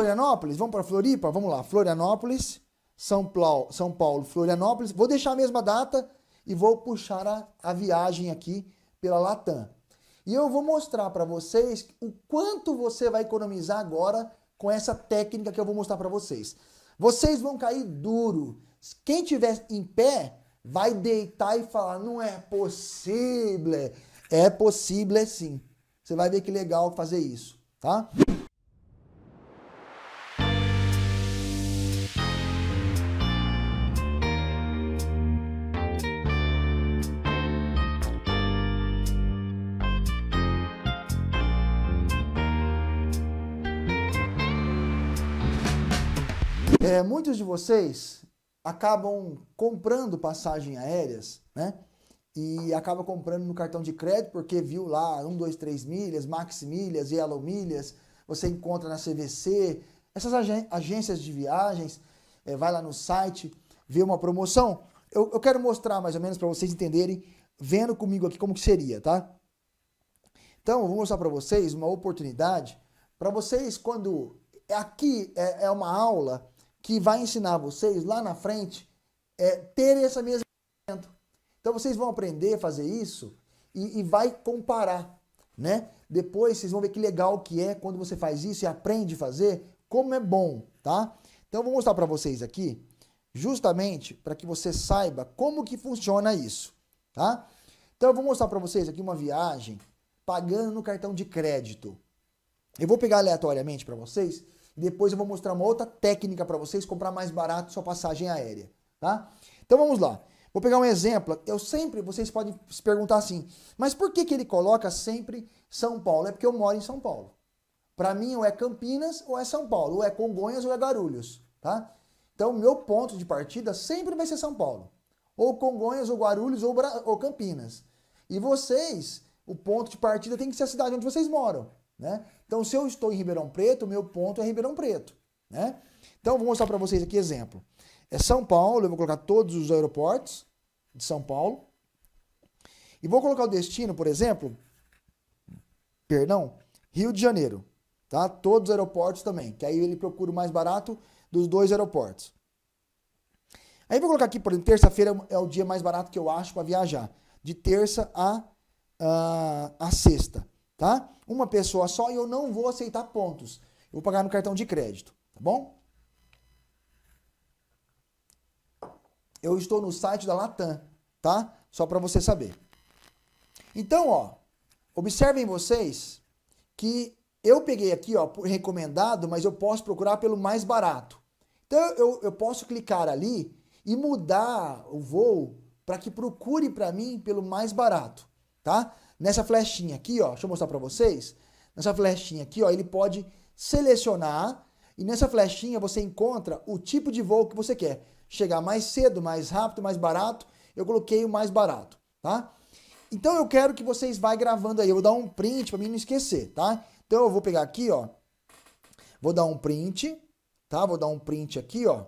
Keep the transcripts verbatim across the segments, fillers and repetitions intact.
Florianópolis, vamos para Floripa, vamos lá, Florianópolis, São Paulo, São Paulo, Florianópolis. Vou deixar a mesma data e vou puxar a, a viagem aqui pela Latam. E eu vou mostrar para vocês o quanto você vai economizar agora com essa técnica que eu vou mostrar para vocês. Vocês vão cair duro. Quem estiver em pé vai deitar e falar, não é possível. É possível sim. Você vai ver que legal fazer isso, tá? É, muitos de vocês acabam comprando passagem aéreas, né? E acaba comprando no cartão de crédito porque viu lá um, dois, três milhas, Max Milhas, Yellow Milhas, você encontra na C V C, essas ag agências de viagens, é, vai lá no site, vê uma promoção. Eu, eu quero mostrar mais ou menos para vocês entenderem, vendo comigo aqui como que seria, tá? Então, eu vou mostrar para vocês uma oportunidade, para vocês quando... Aqui é, é uma aula que vai ensinar vocês lá na frente é, ter essa mesma... Então vocês vão aprender a fazer isso e, e vai comparar, né? Depois vocês vão ver que legal que é quando você faz isso e aprende a fazer, como é bom, tá? Então eu vou mostrar para vocês aqui, justamente para que você saiba como que funciona isso, tá? Então eu vou mostrar para vocês aqui uma viagem pagando no cartão de crédito. Eu vou pegar aleatoriamente para vocês e depois eu vou mostrar uma outra técnica para vocês comprar mais barato sua passagem aérea, tá? Então vamos lá. Vou pegar um exemplo, eu sempre, vocês podem se perguntar assim, mas por que que ele coloca sempre São Paulo? É porque eu moro em São Paulo. Para mim, ou é Campinas, ou é São Paulo, ou é Congonhas, ou é Guarulhos, tá? Então, meu ponto de partida sempre vai ser São Paulo. Ou Congonhas, ou Guarulhos, ou, Bra... ou Campinas. E vocês, o ponto de partida tem que ser a cidade onde vocês moram, né? Então, se eu estou em Ribeirão Preto, meu ponto é Ribeirão Preto, né? Então, vou mostrar para vocês aqui exemplo. É São Paulo, eu vou colocar todos os aeroportos de São Paulo. E vou colocar o destino, por exemplo, perdão, Rio de Janeiro, tá? Todos os aeroportos também, que aí ele procura o mais barato dos dois aeroportos. Aí vou colocar aqui, por exemplo, terça-feira é o dia mais barato que eu acho para viajar, de terça a, a, a sexta, tá? Uma pessoa só e eu não vou aceitar pontos. Eu vou pagar no cartão de crédito, tá bom? Eu estou no site da Latam, tá? Só para você saber. Então, ó, observem vocês que eu peguei aqui, ó, por recomendado, mas eu posso procurar pelo mais barato. Então, eu, eu posso clicar ali e mudar o voo para que procure para mim pelo mais barato, tá? Nessa flechinha aqui, ó, deixa eu mostrar para vocês. Nessa flechinha aqui, ó, ele pode selecionar e nessa flechinha você encontra o tipo de voo que você quer. Chegar mais cedo, mais rápido, mais barato, eu coloquei o mais barato, tá? Então eu quero que vocês vá gravando aí, eu vou dar um print para mim não esquecer, tá? Então eu vou pegar aqui, ó, vou dar um print, tá? Vou dar um print aqui, ó,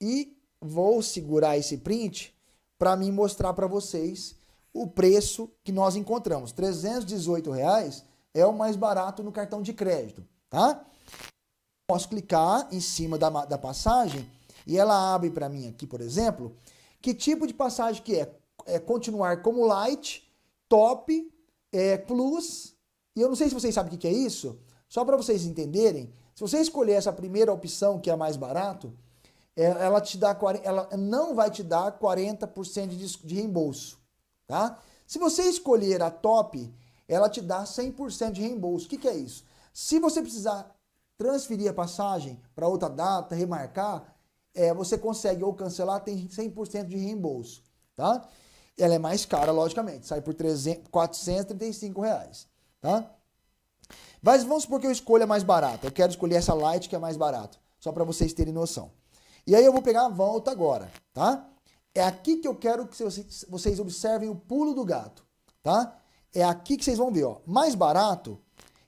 e vou segurar esse print para mim mostrar para vocês o preço que nós encontramos. trezentos e dezoito reais é o mais barato no cartão de crédito, tá? Posso clicar em cima da, da passagem. E ela abre para mim aqui, por exemplo, que tipo de passagem que é? É continuar como light, top, é, plus. E eu não sei se vocês sabem o que é isso. Só para vocês entenderem, se você escolher essa primeira opção, que é a mais barato, ela, te dá, ela não vai te dar quarenta por cento de reembolso. Tá? Se você escolher a top, ela te dá cem por cento de reembolso. O que é isso? Se você precisar transferir a passagem para outra data, remarcar... É, você consegue ou cancelar, tem cem por cento de reembolso, tá? Ela é mais cara, logicamente, sai por quatrocentos e trinta e cinco reais, tá? Mas vamos supor que eu escolha mais barata, eu quero escolher essa light que é mais barata, só para vocês terem noção. E aí eu vou pegar a volta agora, tá? É aqui que eu quero que vocês observem o pulo do gato, tá? É aqui que vocês vão ver, ó, mais barato,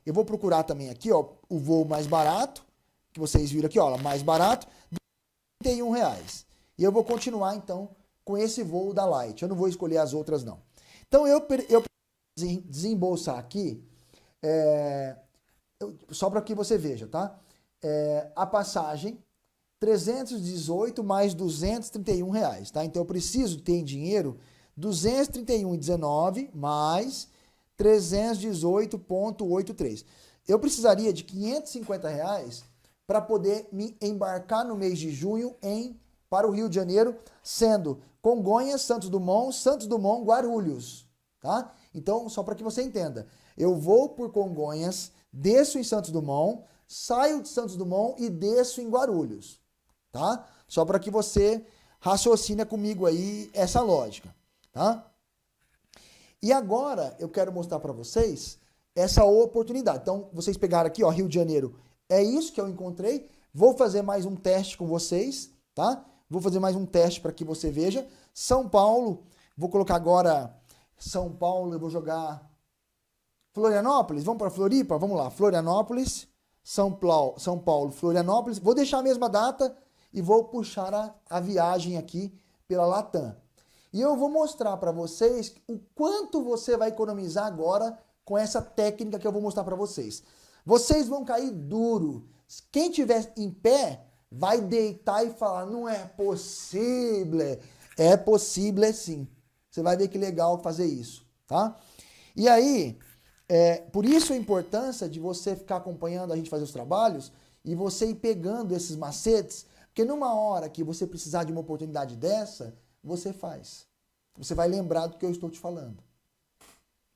eu vou procurar também aqui, ó, o voo mais barato, que vocês viram aqui, ó, mais barato, trinta e um reais. E eu vou continuar então com esse voo da Light. Eu não vou escolher as outras não. Então eu, eu preciso desembolsar aqui, é, eu, só para que você veja, tá? é, a passagem, trezentos e dezoito mais duzentos e trinta e um reais, tá? Então eu preciso ter em dinheiro duzentos e trinta e um reais e dezenove centavos mais trezentos e dezoito reais e oitenta e três centavos. Eu precisaria de quinhentos e cinquenta reais para poder me embarcar no mês de junho em, para o Rio de Janeiro, sendo Congonhas, Santos Dumont, Santos Dumont, Guarulhos, tá? Então, só para que você entenda, eu vou por Congonhas, desço em Santos Dumont, saio de Santos Dumont e desço em Guarulhos. Tá? Só para que você raciocina comigo aí essa lógica, tá? E agora eu quero mostrar para vocês essa oportunidade. Então, vocês pegaram aqui, ó, Rio de Janeiro. É isso que eu encontrei. Vou fazer mais um teste com vocês, tá? Vou fazer mais um teste para que você veja. São Paulo, vou colocar agora São Paulo, eu vou jogar Florianópolis. Vamos para Floripa? Vamos lá, Florianópolis, São Paulo, São Paulo, Florianópolis. Vou deixar a mesma data e vou puxar a, a viagem aqui pela Latam. E eu vou mostrar para vocês o quanto você vai economizar agora com essa técnica que eu vou mostrar para vocês. Vocês vão cair duro. Quem estiver em pé vai deitar e falar, não é possível. É possível sim. Você vai ver que legal fazer isso, tá? E aí, é, por isso a importância de você ficar acompanhando a gente fazer os trabalhos e você ir pegando esses macetes. Porque numa hora que você precisar de uma oportunidade dessa, você faz. Você vai lembrar do que eu estou te falando.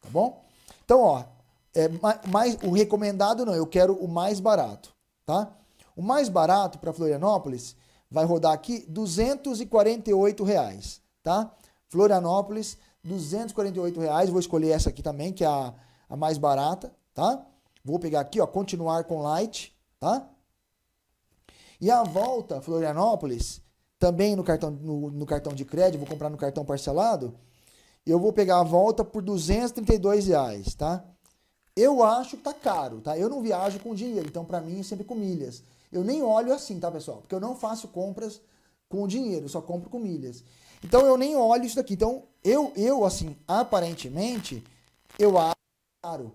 Tá bom? Então, ó, é mais, o recomendado não, eu quero o mais barato, tá? O mais barato para Florianópolis vai rodar aqui duzentos e quarenta e oito reais, tá? Florianópolis, duzentos e quarenta e oito reais. Vou escolher essa aqui também, que é a, a mais barata, tá? Vou pegar aqui, ó, continuar com light, tá? E a volta, Florianópolis, também no cartão, no, no cartão de crédito, vou comprar no cartão parcelado, eu vou pegar a volta por duzentos e trinta e dois reais, tá? Eu acho que tá caro, tá? Eu não viajo com dinheiro, então pra mim é sempre com milhas. Eu nem olho assim, tá, pessoal? Porque eu não faço compras com dinheiro, eu só compro com milhas. Então eu nem olho isso daqui. Então eu, eu assim, aparentemente, eu acho caro.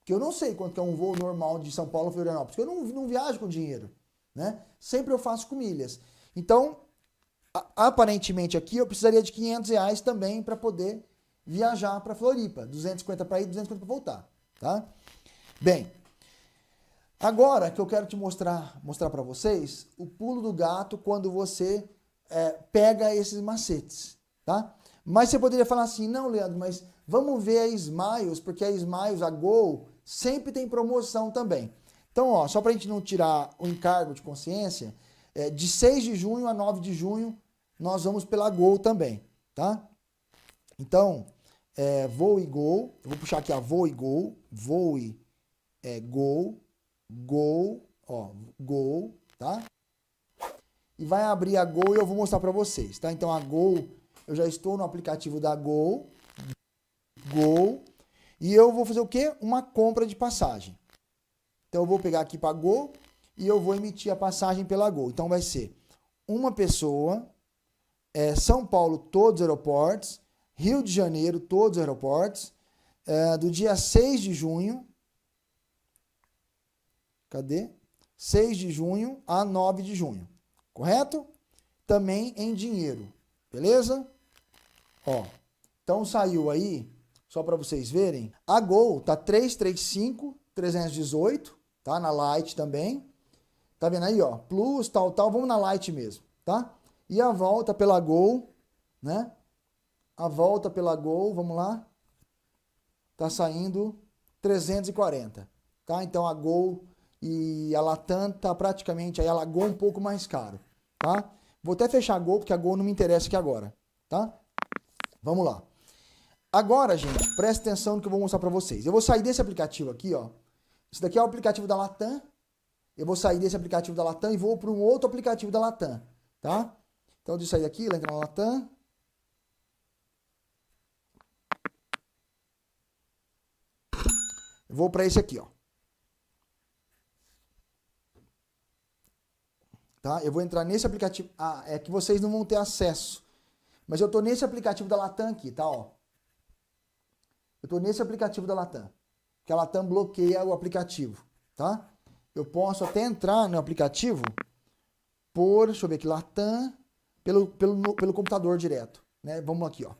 Porque eu não sei quanto que é um voo normal de São Paulo a Florianópolis, porque eu não, não viajo com dinheiro. Né? Sempre eu faço com milhas. Então, a, aparentemente aqui eu precisaria de quinhentos reais também para poder viajar para Floripa. duzentos e cinquenta para ir, duzentos e cinquenta para voltar. Tá? Bem, agora que eu quero te mostrar, mostrar para vocês o pulo do gato quando você é, pega esses macetes. Tá? Mas você poderia falar assim, não, Leandro, mas vamos ver a Smiles, porque a Smiles, a Gol, sempre tem promoção também. Então, ó, só para a gente não tirar o encargo de consciência, é, de seis de junho a nove de junho nós vamos pela Gol também, tá? Então, é, voo e Gol, eu vou puxar aqui a voo e Gol, voo e é, Gol, Gol, ó, Gol, tá? E vai abrir a Gol e eu vou mostrar para vocês, tá? Então, a Gol, eu já estou no aplicativo da Gol, Gol, e eu vou fazer o quê? Uma compra de passagem. Então, eu vou pegar aqui para Gol e eu vou emitir a passagem pela Gol. Então, vai ser uma pessoa, é, São Paulo, todos os aeroportos, Rio de Janeiro, todos os aeroportos, é, do dia seis de junho, cadê? seis de junho a nove de junho, correto? Também em dinheiro, beleza? Ó, então saiu aí, só para vocês verem, a Gol tá trezentos e trinta e cinco, trezentos e dezoito, tá? Na Light também. Tá vendo aí, ó? Plus, tal, tal. Vamos na Light mesmo, tá? E a volta pela Gol, né? A volta pela Gol, vamos lá. Tá saindo trezentos e quarenta, tá? Então a Gol e a Latam tá praticamente aí. Ela Gol um pouco mais caro, tá? Vou até fechar a Gol, porque a Gol não me interessa aqui agora, tá? Vamos lá. Agora, gente, presta atenção no que eu vou mostrar pra vocês. Eu vou sair desse aplicativo aqui, ó. Isso daqui é o aplicativo da Latam. Eu vou sair desse aplicativo da Latam e vou para um outro aplicativo da Latam, tá? Então, deixa eu sair aqui, lá entra na Latam. Eu vou para esse aqui, ó. Tá? Eu vou entrar nesse aplicativo. Ah, é que vocês não vão ter acesso. Mas eu tô nesse aplicativo da Latam aqui, tá, ó. Eu tô nesse aplicativo da Latam. Que a Latam bloqueia o aplicativo, tá? eu posso até entrar no aplicativo por, deixa eu ver aqui, Latam, pelo, pelo, pelo computador direto, né? Vamos aqui, ó.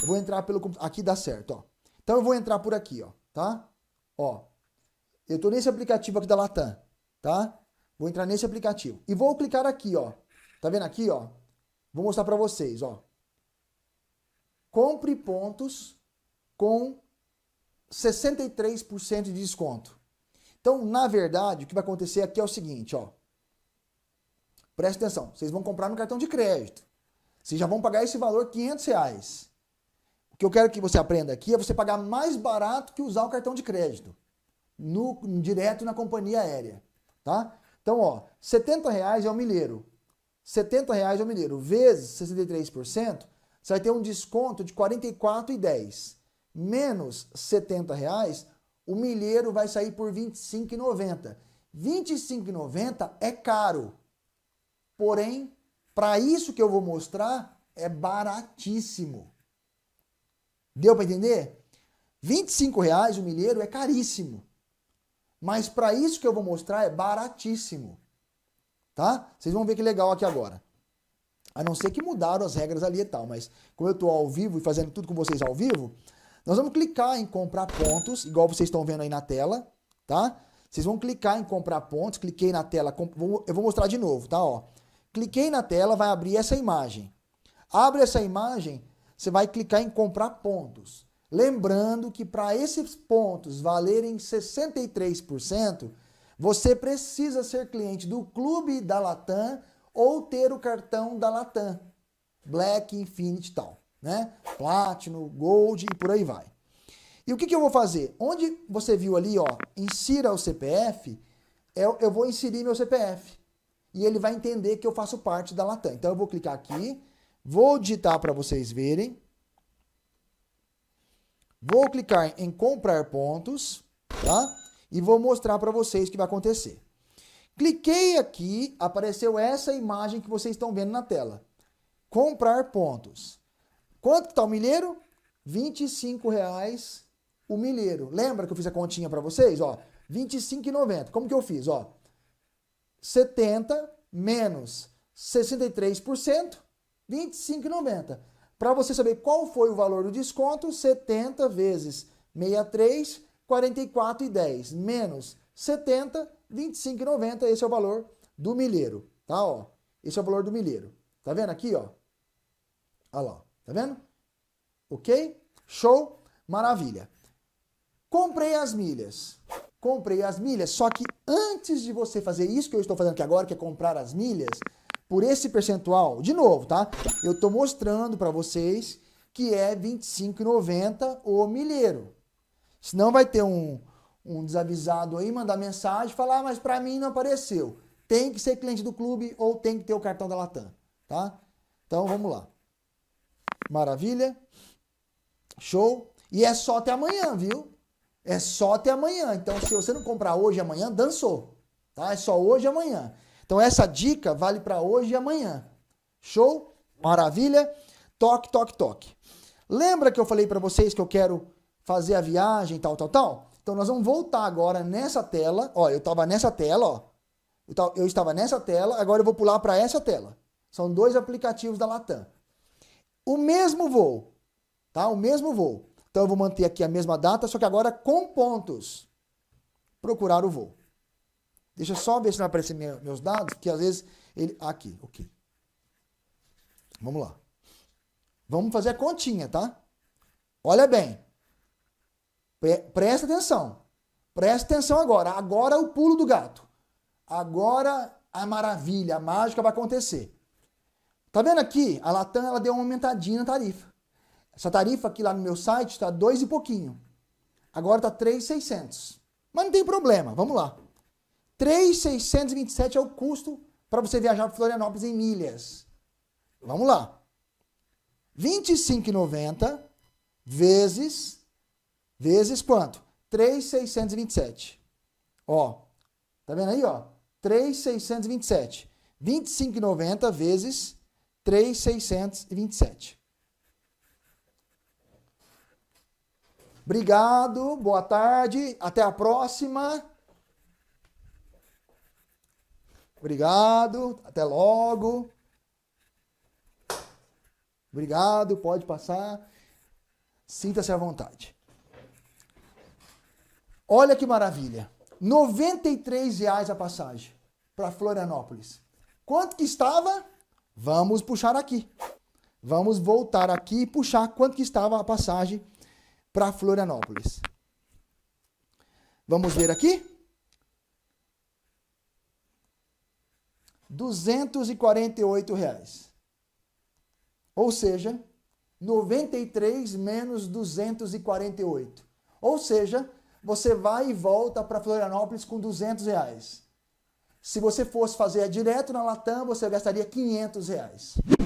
Eu vou entrar pelo computador, aqui dá certo, ó. Então eu vou entrar por aqui, ó, tá? Ó, eu tô nesse aplicativo aqui da Latam, tá? Vou entrar nesse aplicativo e vou clicar aqui, ó. Tá vendo aqui, ó? Vou mostrar pra vocês, ó. Compre pontos com sessenta e três por cento de desconto. Então, na verdade, o que vai acontecer aqui é o seguinte, ó. Presta atenção, vocês vão comprar no cartão de crédito. Vocês já vão pagar esse valor quinhentos reais. O que eu quero que você aprenda aqui é você pagar mais barato que usar o cartão de crédito. No, direto na companhia aérea, tá? Então, ó, setenta reais é o milheiro. setenta reais é o milheiro. Vezes sessenta e três por cento, você vai ter um desconto de quarenta e quatro reais e dez centavos. Menos setenta reais, o milheiro vai sair por vinte e cinco reais e noventa centavos. vinte e cinco reais e noventa centavos é caro. Porém, para isso que eu vou mostrar, é baratíssimo. Deu para entender? vinte e cinco reais o milheiro é caríssimo. Mas para isso que eu vou mostrar é baratíssimo. Tá? Vocês vão ver que legal aqui agora. A não ser que mudaram as regras ali e tal, mas como eu estou ao vivo e fazendo tudo com vocês ao vivo, nós vamos clicar em comprar pontos, igual vocês estão vendo aí na tela, tá? Vocês vão clicar em comprar pontos, cliquei na tela, eu vou mostrar de novo, tá? Ó, cliquei na tela, vai abrir essa imagem. Abre essa imagem, você vai clicar em comprar pontos. Lembrando que para esses pontos valerem sessenta e três por cento, você precisa ser cliente do clube da Latam ou ter o cartão da Latam, Black, Infinity e tal, né? Platinum, Gold e por aí vai. E o que, que eu vou fazer? Onde você viu ali, ó, insira o C P F, eu, eu vou inserir meu C P F. E ele vai entender que eu faço parte da Latam. Então eu vou clicar aqui, vou digitar para vocês verem. Vou clicar em comprar pontos, tá? E vou mostrar para vocês o que vai acontecer. Cliquei aqui, apareceu essa imagem que vocês estão vendo na tela. Comprar pontos. Quanto que tá o milheiro? vinte e cinco reais o milheiro. Lembra que eu fiz a continha para vocês? Ó, vinte e cinco reais e noventa centavos. Como que eu fiz? Ó, setenta menos sessenta e três por cento, vinte e cinco reais e noventa centavos. Para você saber qual foi o valor do desconto, setenta vezes sessenta e três, quarenta e quatro reais e dez centavos. Menos setenta, vinte e cinco reais e noventa centavos, esse é o valor do milheiro, tá, ó? Esse é o valor do milheiro. Tá vendo aqui, ó? Olha lá, tá vendo? OK? Show, maravilha. Comprei as milhas. Comprei as milhas, só que antes de você fazer isso que eu estou fazendo aqui agora, que é comprar as milhas, por esse percentual, de novo, tá? Eu tô mostrando para vocês que é vinte e cinco reais e noventa centavos o milheiro. Senão vai ter um Um desavisado aí, mandar mensagem, falar, ah, mas para mim não apareceu. Tem que ser cliente do clube ou tem que ter o cartão da Latam, tá? Então, vamos lá. Maravilha. Show. E é só até amanhã, viu? É só até amanhã. Então, se você não comprar hoje e amanhã, dançou, tá? É só hoje e amanhã. Então, essa dica vale para hoje e amanhã. Show? Maravilha. Toque, toque, toque. Lembra que eu falei para vocês que eu quero fazer a viagem, tal, tal, tal? Então, nós vamos voltar agora nessa tela. Ó, eu estava nessa tela, ó. Eu, tava, eu estava nessa tela, agora eu vou pular para essa tela. São dois aplicativos da Latam. O mesmo voo, tá? O mesmo voo. Então, eu vou manter aqui a mesma data, só que agora com pontos. Procurar o voo. Deixa eu só ver se não aparecem meus dados, porque às vezes ele... Aqui, ok. Vamos lá. Vamos fazer a continha, tá? Olha bem. Presta atenção. Presta atenção agora. Agora é o pulo do gato. Agora a maravilha, a mágica vai acontecer. Tá vendo aqui? A Latam, ela deu uma aumentadinha na tarifa. Essa tarifa aqui lá no meu site tá dois e pouquinho. Agora tá três mil e seiscentos. Mas não tem problema. Vamos lá. três mil seiscentos e vinte e sete é o custo para você viajar para Florianópolis em milhas. Vamos lá. vinte e cinco reais e noventa centavos vezes... Vezes quanto? três mil seiscentos e vinte e sete. Ó, tá vendo aí, ó? três mil seiscentos e vinte e sete. vinte e cinco reais e noventa centavos vezes três mil seiscentos e vinte e sete. Obrigado, boa tarde, até a próxima. Obrigado, até logo. Obrigado, pode passar. Sinta-se à vontade. Olha que maravilha. noventa e três reais a passagem para Florianópolis. Quanto que estava? Vamos puxar aqui. Vamos voltar aqui e puxar quanto que estava a passagem para Florianópolis. Vamos ver aqui. duzentos e quarenta e oito reais. Ou seja, noventa e três menos duzentos e quarenta e oito. Ou seja, você vai e volta para Florianópolis com duzentos reais. Se você fosse fazer direto na Latam, você gastaria quinhentos reais.